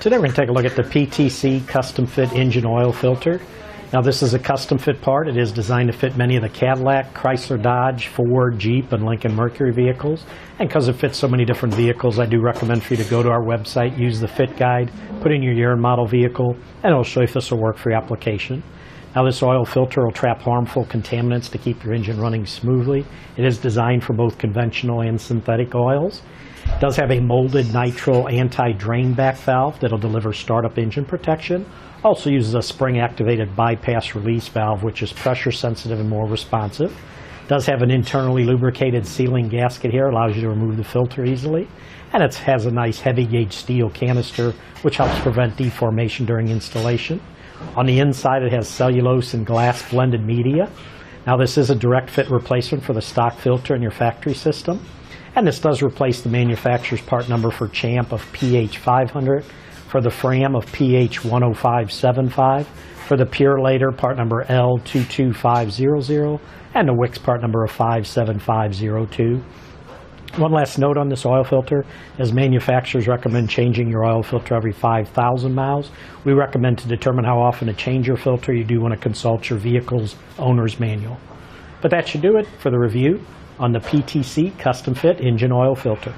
Today we're going to take a look at the PTC custom fit engine oil filter. Now this is a custom fit part. It is designed to fit many of the Cadillac, Chrysler, Dodge, Ford, Jeep, and Lincoln Mercury vehicles. And because it fits so many different vehicles, I do recommend for you to go to our website, use the fit guide, put in your year and model vehicle, and it'll show you if this will work for your application. Now this oil filter will trap harmful contaminants to keep your engine running smoothly. It is designed for both conventional and synthetic oils. It does have a molded nitrile anti-drain back valve that will deliver startup engine protection. Also uses a spring-activated bypass release valve, which is pressure sensitive and more responsive. It does have an internally lubricated sealing gasket here, allows you to remove the filter easily. And it has a nice heavy gauge steel canister, which helps prevent deformation during installation. On the inside, it has cellulose and glass blended media. Now this is a direct fit replacement for the stock filter in your factory system. And this does replace the manufacturer's part number for CHAMP of PH500, for the FRAM of PH10575, for the Purelator part number L22500, and the WIX part number of 57502. One last note on this oil filter is manufacturers recommend changing your oil filter every 5,000 miles. We recommend to determine how often to change your filter, you do want to consult your vehicle's owner's manual. But that should do it for the review on the PTC Custom Fit Engine Oil Filter.